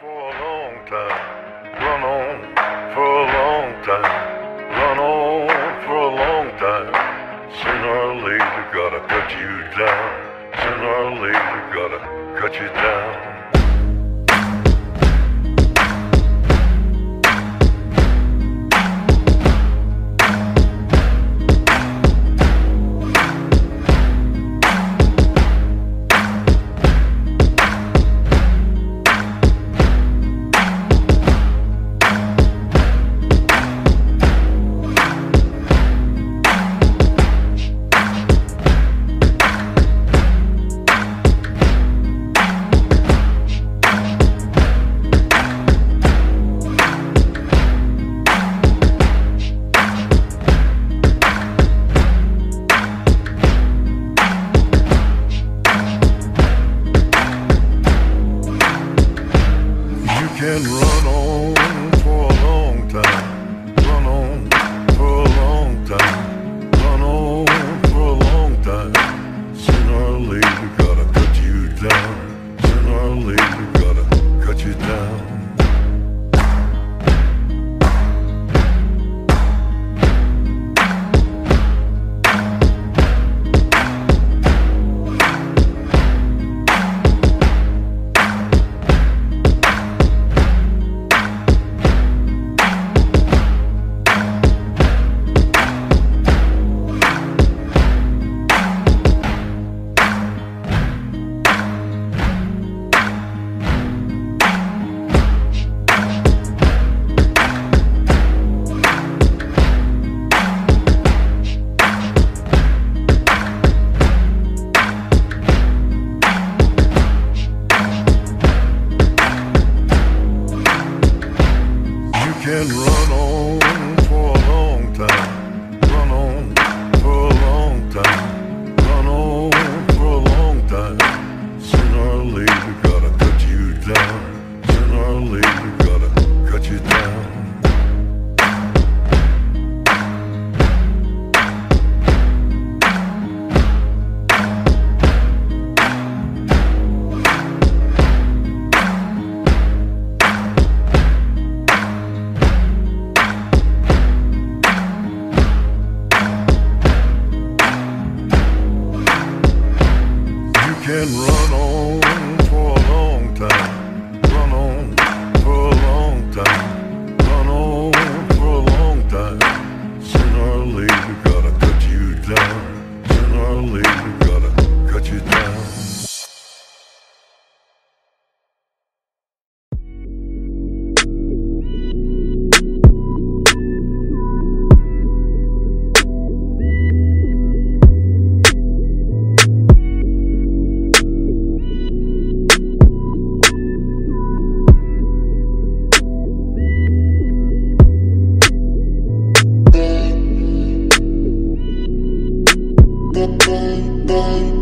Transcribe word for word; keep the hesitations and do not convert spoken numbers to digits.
for a long time, run on for a long time, run on for a long time. Sooner or later, gotta cut you down. Sooner or later, gotta cut you down. Can run on for a long time, run on for a long time, run on for a long time. Sooner or later, gotta cut you down. Sooner or later, gotta cut you down. Can run on for a long time, run on for a long time, run on for a long time. Sooner or later, gotta cut you down. Sooner or later, gotta cut you down. Can run on for a long time, run on for a long time, run on for a long time. Sooner or later, gotta cut you down. Sooner or later, gotta cut you down. Bye.